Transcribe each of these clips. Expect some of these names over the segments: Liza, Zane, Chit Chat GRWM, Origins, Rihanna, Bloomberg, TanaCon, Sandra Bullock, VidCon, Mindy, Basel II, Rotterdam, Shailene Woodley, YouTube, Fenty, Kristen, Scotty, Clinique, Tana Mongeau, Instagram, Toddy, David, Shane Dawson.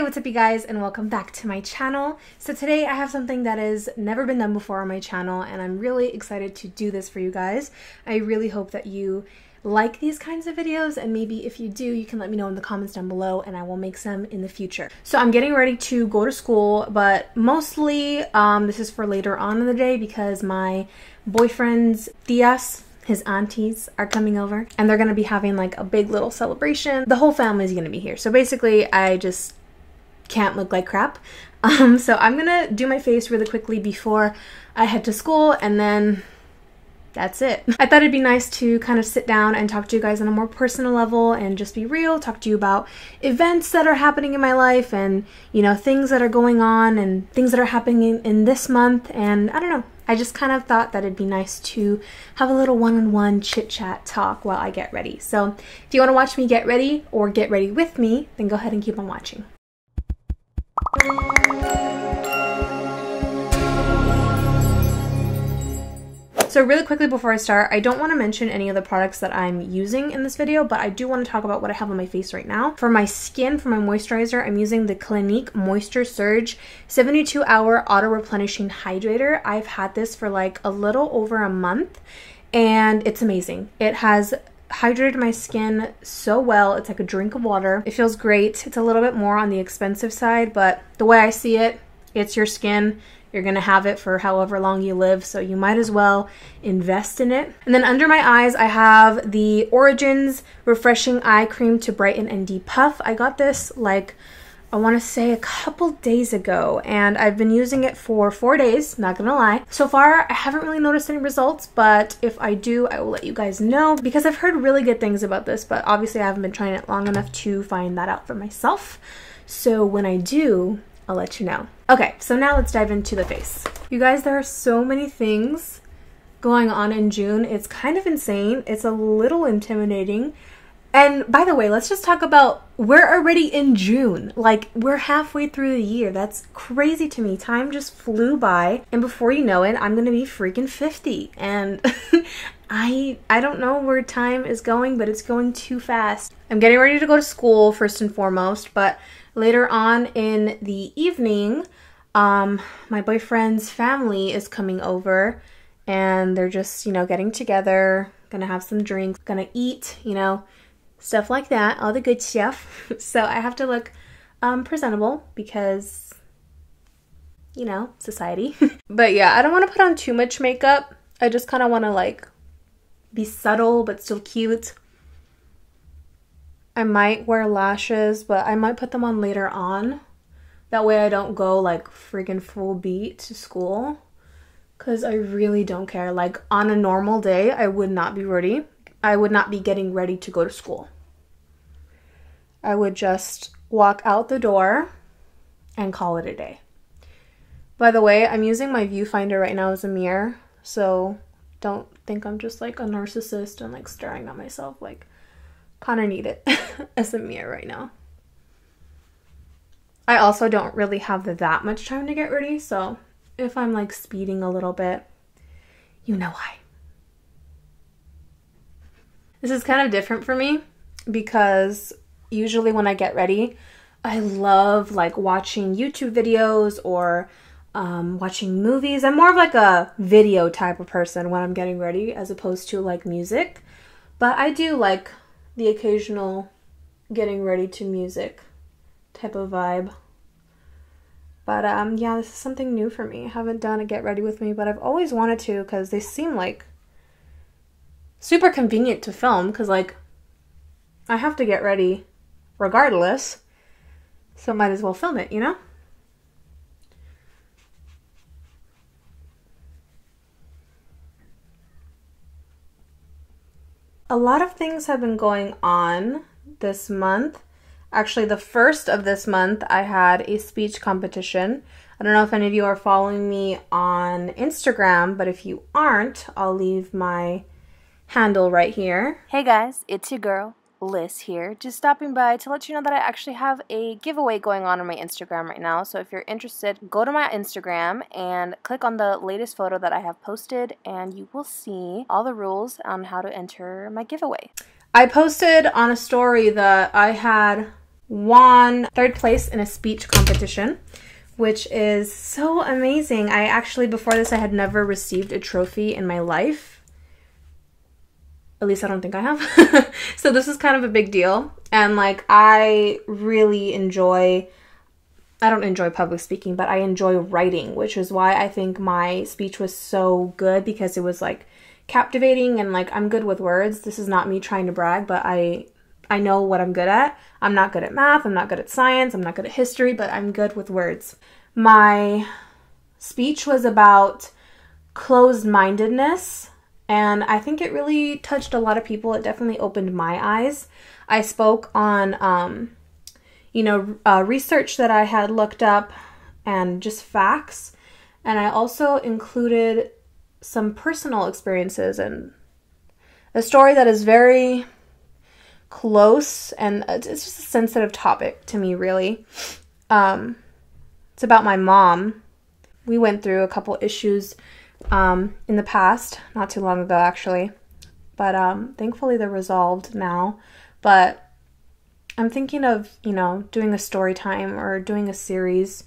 Hey, what's up you guys, and welcome back to my channel. So today I have something that has never been done before on my channel, and I'm really excited to do this for you guys. I really hope that you like these kinds of videos, and maybe if you do, you can let me know in the comments down below and I will make some in the future. So I'm getting ready to go to school, but mostly this is for later on in the day because my boyfriend's tías, his aunties, are coming over and they're gonna be having like a big little celebration. The whole family's gonna be here. So basically I just can't look like crap. So I'm gonna do my face really quickly before I head to school, and then that's it. I thought it'd be nice to kind of sit down and talk to you guys on a more personal level and just be real, talk to you about events that are happening in my life and, you know, things that are going on and things that are happening in this month. And I don't know, I just kind of thought that it'd be nice to have a little one-on-one chit-chat talk while I get ready. So if you want to watch me get ready or get ready with me, then go ahead and keep on watching. So really quickly before I start, I don't want to mention any of the products that I'm using in this video, but I do want to talk about what I have on my face right now. For my skin, for my moisturizer, I'm using the Clinique Moisture Surge 72 Hour Auto Replenishing Hydrator. I've had this for like a little over a month, and it's amazing. It has hydrated my skin so well. It's like a drink of water. It feels great. It's a little bit more on the expensive side, but the way I see it, it's your skin. You're gonna have it for however long you live, so you might as well invest in it. And then under my eyes, I have the Origins Refreshing Eye Cream to Brighten and Depuff. I got this like, I want to say a couple days ago, and I've been using it for 4 days, not gonna lie. So far, I haven't really noticed any results, but if I do, I will let you guys know because I've heard really good things about this, but obviously I haven't been trying it long enough to find that out for myself. So when I do, I'll let you know. Okay, so now let's dive into the face. You guys, there are so many things going on in June. It's kind of insane. It's a little intimidating. And by the way, let's just talk about, we're already in June. Like, we're halfway through the year. That's crazy to me. Time just flew by. And before you know it, I'm gonna be freaking 50. And I don't know where time is going, but it's going too fast. I'm getting ready to go to school first and foremost, but later on in the evening, my boyfriend's family is coming over and they're just, you know, getting together, gonna have some drinks, gonna eat, you know, stuff like that, all the good stuff. So I have to look presentable because, you know, society. But yeah, I don't want to put on too much makeup. I just kind of want to like be subtle but still cute. I might wear lashes, but I might put them on later on. That way I don't go like freaking full beat to school, because I really don't care. Like on a normal day, I would not be ready. I would not be getting ready to go to school. I would just walk out the door and call it a day. By the way, I'm using my viewfinder right now as a mirror, so don't think I'm just like a narcissist and like staring at myself. Like, kinda need it as a mirror right now. I also don't really have that much time to get ready, so if I'm like speeding a little bit, you know why. This is kind of different for me because usually when I get ready, I love like watching YouTube videos or watching movies. I'm more of like a video type of person when I'm getting ready as opposed to like music. But I do like the occasional getting ready to music type of vibe. But yeah, this is something new for me. I haven't done a get ready with me, but I've always wanted to because they seem like super convenient to film, because like I have to get ready regardless, so might as well film it, you know? A lot of things have been going on this month. Actually, the first of this month, I had a speech competition. I don't know if any of you are following me on Instagram, but if you aren't, I'll leave my handle right here. Hey guys, it's your girl Liz here, just stopping by to let you know that I actually have a giveaway going on my Instagram right now. So if you're interested, go to my Instagram and click on the latest photo that I have posted, and you will see all the rules on how to enter my giveaway. I posted on a story that I had won third place in a speech competition, which is so amazing. I actually, before this, I had never received a trophy in my life. At least I don't think I have. So this is kind of a big deal. And like, I really enjoy, I don't enjoy public speaking, but I enjoy writing, which is why I think my speech was so good, because it was like captivating and like, I'm good with words. This is not me trying to brag, but I know what I'm good at. I'm not good at math, I'm not good at science, I'm not good at history, but I'm good with words. My speech was about closed-mindedness, and I think it really touched a lot of people. It definitely opened my eyes. I spoke on, research that I had looked up and just facts, and I also included some personal experiences and a story that is very close, and it's just a sensitive topic to me, really. It's about my mom. We went through a couple issues in the past, not too long ago actually, but thankfully they're resolved now. But I'm thinking of, you know, doing a story time or doing a series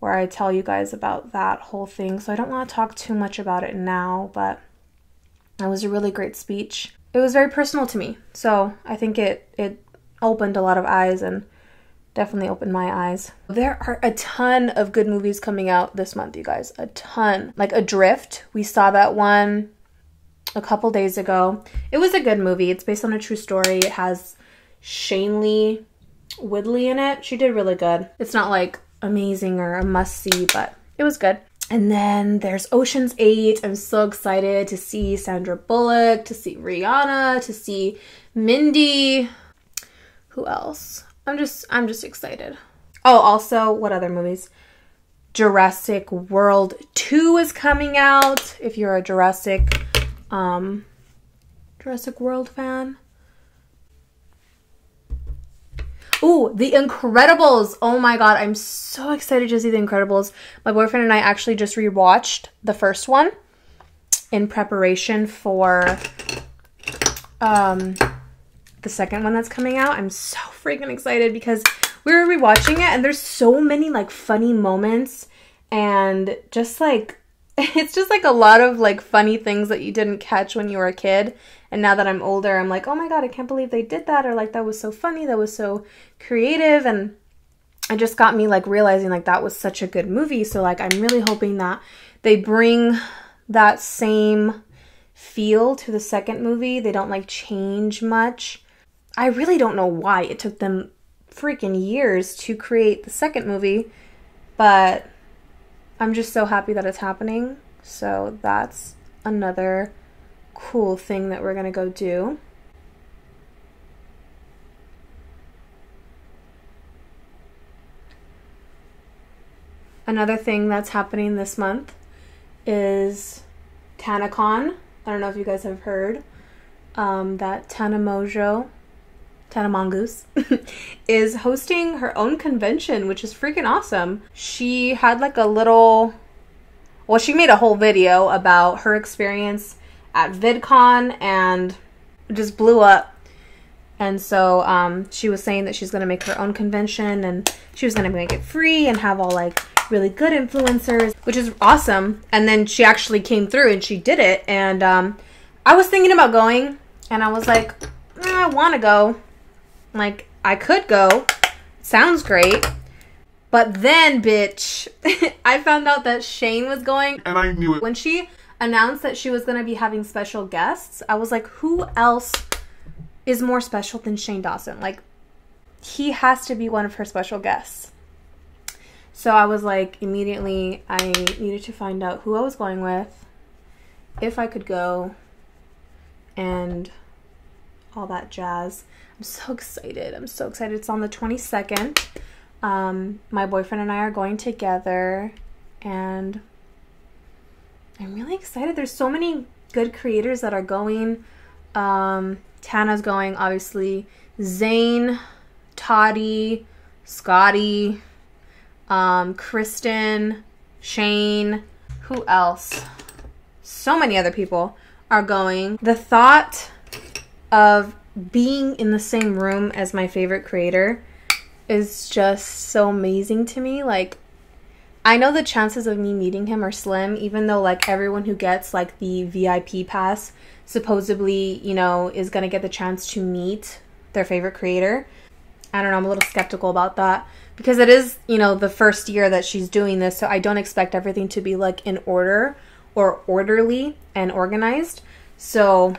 where I tell you guys about that whole thing, so I don't want to talk too much about it now, but it was a really great speech. It was very personal to me, so I think it opened a lot of eyes, and definitely opened my eyes. There are a ton of good movies coming out this month, you guys. A ton. Like Adrift. We saw that one a couple days ago. It was a good movie. It's based on a true story. It has Shailene Woodley in it. She did really good. It's not like amazing or a must-see, but it was good. And then there's Ocean's 8. I'm so excited to see Sandra Bullock, to see Rihanna, to see Mindy. Who else? I'm just excited. Oh, also, what other movies? Jurassic World 2 is coming out. If you're a Jurassic World fan. Ooh, The Incredibles. Oh my god, I'm so excited to see The Incredibles. My boyfriend and I actually just rewatched the first one in preparation for the second one that's coming out. I'm so freaking excited because we were rewatching it, and there's so many like funny moments, and just like, it's just like a lot of like funny things that you didn't catch when you were a kid. And now that I'm older, I'm like, oh my god, I can't believe they did that, or like, that was so funny, that was so creative. And it just got me like realizing like that was such a good movie. So like, I'm really hoping that they bring that same feel to the second movie. They don't like change much. I really don't know why it took them freaking years to create the second movie, but I'm just so happy that it's happening. So that's another cool thing that we're gonna go do. Another thing that's happening this month is TanaCon. I don't know if you guys have heard that Tana Mongeau is hosting her own convention, which is freaking awesome. She had like a little, well, she made a whole video about her experience at VidCon, and it just blew up. And so she was saying that she's going to make her own convention, and she was going to make it free and have all like really good influencers, which is awesome. And then she actually came through and she did it. And I was thinking about going, and I was like, I want to go. Like, I could go, sounds great, but then, bitch, I found out that Shane was going, and I knew it. When she announced that she was going to be having special guests, I was like, who else is more special than Shane Dawson? Like, he has to be one of her special guests. So I was like, immediately, I needed to find out who I was going with, if I could go, and all that jazz. I'm so excited. I'm so excited. It's on the 22nd. My boyfriend and I are going together, and I'm really excited. There's so many good creators that are going. Tana's going, obviously. Zane, Toddy, Scotty, Kristen, Shane. Who else? So many other people are going. The thought of being in the same room as my favorite creator is just so amazing to me. Like, I know the chances of me meeting him are slim, even though, like, everyone who gets, like, the VIP pass supposedly, you know, is going to get the chance to meet their favorite creator. I don't know, I'm a little skeptical about that because it is, you know, the first year that she's doing this, so I don't expect everything to be, like, in order or orderly and organized. So,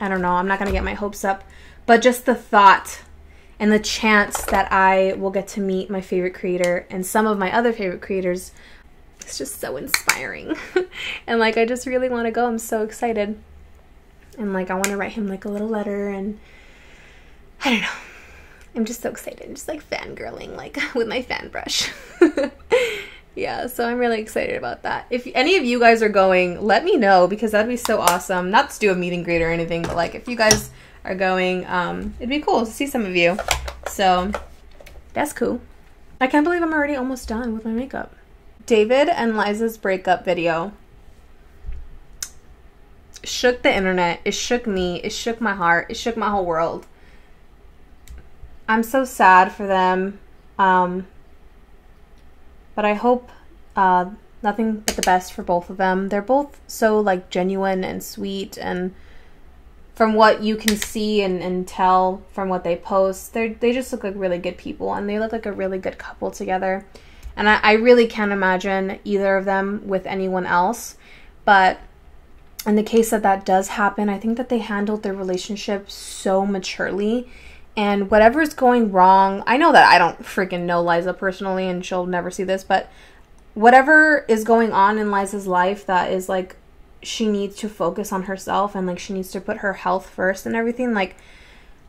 I don't know, I'm not going to get my hopes up, but just the thought and the chance that I will get to meet my favorite creator and some of my other favorite creators, it's just so inspiring. And, like, I just really want to go. I'm so excited. And, like, I want to write him, like, a little letter, and I don't know. I'm just so excited. I'm just, like, fangirling, like, with my fan brush. Yeah, so I'm really excited about that. If any of you guys are going, let me know, because that'd be so awesome. Not to do a meet and greet or anything, but, like, if you guys are going, it'd be cool to see some of you. So that's cool. I can't believe I'm already almost done with my makeup. David and Liza's breakup video shook the internet. It shook me. It shook my heart. It shook my whole world. I'm so sad for them, but I hope nothing but the best for both of them. They're both so, like, genuine and sweet, and from what you can see and tell from what they post, they just look like really good people, and they look like a really good couple together. And I really can't imagine either of them with anyone else. But in the case that that does happen, I think that they handled their relationship so maturely. And whatever's going wrong, I know that I don't freaking know Liza personally, and she'll never see this, but whatever is going on in Liza's life that is, like, she needs to focus on herself, and, like, she needs to put her health first and everything. Like,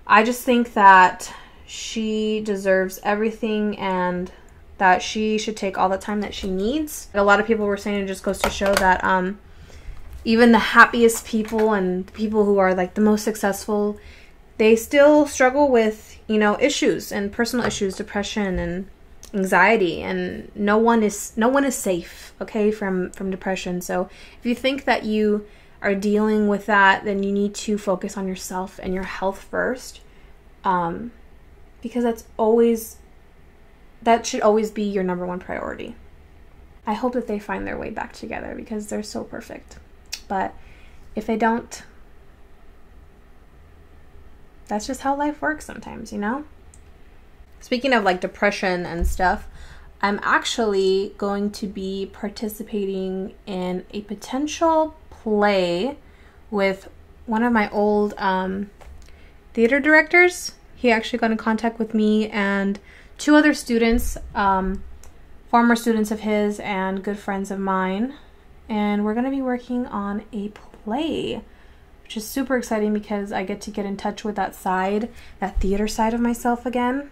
I just think that she deserves everything, and that she should take all the time that she needs. A lot of people were saying it just goes to show that even the happiest people and people who are, like, the most successful, they still struggle with, you know, issues and personal issues, depression and anxiety, and no one is safe, okay, from depression. So if you think that you are dealing with that, then you need to focus on yourself and your health first, because that should always be your number one priority. I hope that they find their way back together, because they're so perfect. But if they don't, that's just how life works sometimes, you know? Speaking of, like, depression and stuff, I'm actually going to be participating in a potential play with one of my old theater directors. He actually got in contact with me and two other students, former students of his and good friends of mine. And we're going to be working on a play, which is super exciting because I get to get in touch with that side, that theater side of myself again.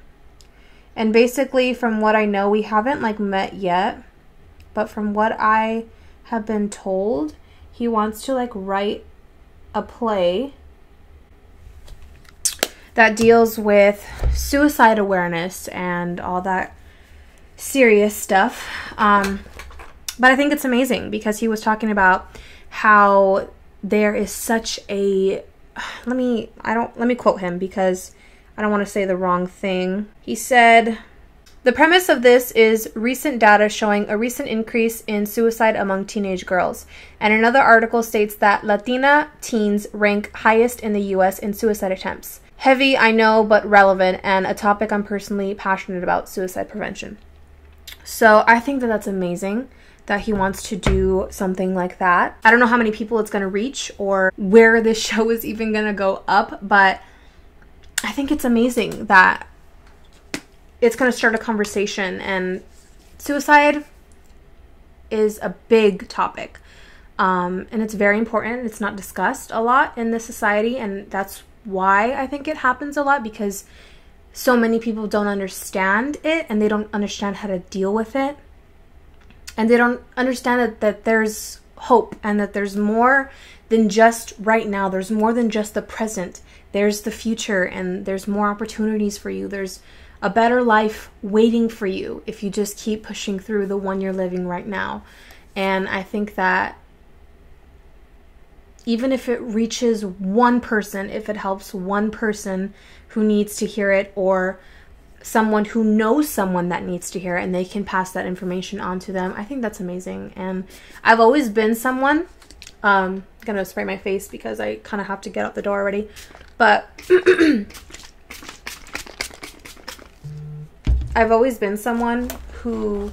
And basically, from what I know, we haven't, like, met yet, but from what I have been told, he wants to, like, write a play that deals with suicide awareness and all that serious stuff. But I think it's amazing because he was talking about how there is such a, let me quote him because I don't want to say the wrong thing. He said, "The premise of this is recent data showing a recent increase in suicide among teenage girls. And another article states that Latina teens rank highest in the U.S. in suicide attempts. Heavy, I know, but relevant, and a topic I'm personally passionate about, suicide prevention." So I think that that's amazing that he wants to do something like that. I don't know how many people it's going to reach or where this show is even going to go up, but I think it's amazing that it's going to start a conversation, and suicide is a big topic, and it's very important. It's not discussed a lot in this society, and that's why I think it happens a lot, because so many people don't understand it, and they don't understand how to deal with it, and they don't understand that there's hope, and that there's more than just right now. There's more than just the present. There's the future, and there's more opportunities for you. There's a better life waiting for you if you just keep pushing through the one you're living right now. And I think that even if it reaches one person, if it helps one person who needs to hear it, or someone who knows someone that needs to hear it, and they can pass that information on to them. I think that's amazing. And I've always been someone, gonna spray my face because I kind of have to get out the door already, but I've always been someone who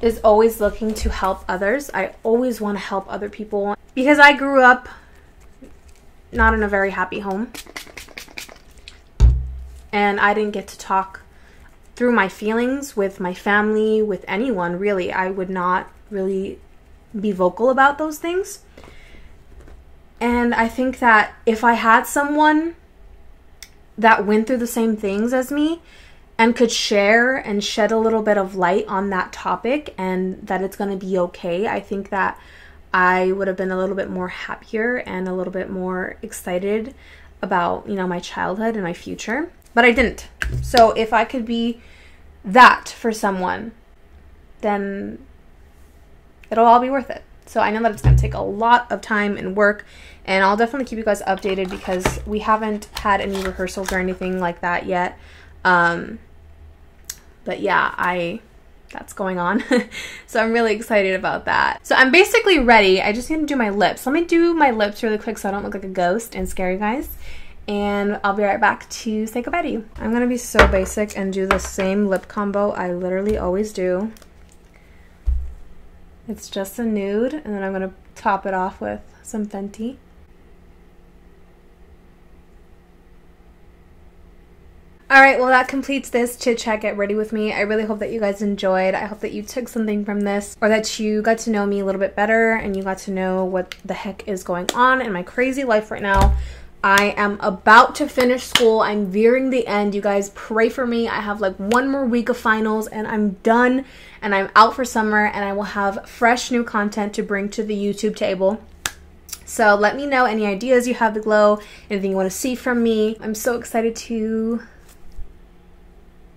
is always looking to help others. I always want to help other people because I grew up not in a very happy home, and I didn't get to talk through my feelings with my family, with anyone really. I would not really be vocal about those things. And I think that if I had someone that went through the same things as me and could share and shed a little bit of light on that topic, and that it's going to be okay, I think that I would have been a little bit more happier and a little bit more excited about, you know, my childhood and my future. But I didn't. So if I could be that for someone, then it'll all be worth it. So I know that it's going to take a lot of time and work, and I'll definitely keep you guys updated because we haven't had any rehearsals or anything like that yet. But yeah, that's going on. So I'm really excited about that. So I'm basically ready. I just need to do my lips. Let me do my lips really quick so I don't look like a ghost and scare you guys. And I'll be right back to say goodbye to you. I'm going to be so basic and do the same lip combo I literally always do. It's just a nude, and then I'm going to top it off with some Fenty. Alright, well that completes this chit chat get ready with me. I really hope that you guys enjoyed. I hope that you took something from this, or that you got to know me a little bit better and you got to know what the heck is going on in my crazy life right now. I am about to finish school. I'm nearing the end. You guys pray for me. I have like one more week of finals and I'm done, and I'm out for summer, and I will have fresh new content to bring to the YouTube table. So let me know any ideas you have below, anything you want to see from me. I'm so excited to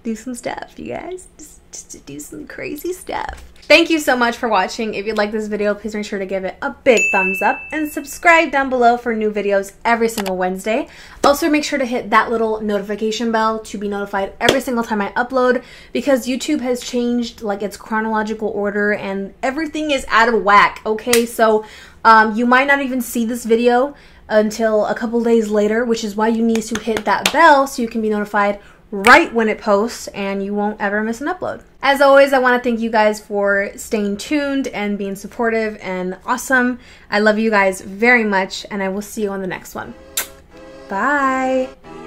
do some stuff, you guys. Just to do some crazy stuff. Thank you so much for watching. If you like this video, please make sure to give it a big thumbs up and subscribe down below for new videos every single Wednesday. Also, make sure to hit that little notification bell to be notified every single time I upload, because YouTube has changed like its chronological order and everything is out of whack, okay? So you might not even see this video until a couple days later, which is why you need to hit that bell so you can be notified right when it posts and you won't ever miss an upload. As always, I want to thank you guys for staying tuned and being supportive and awesome. I love you guys very much, and I will see you on the next one. Bye!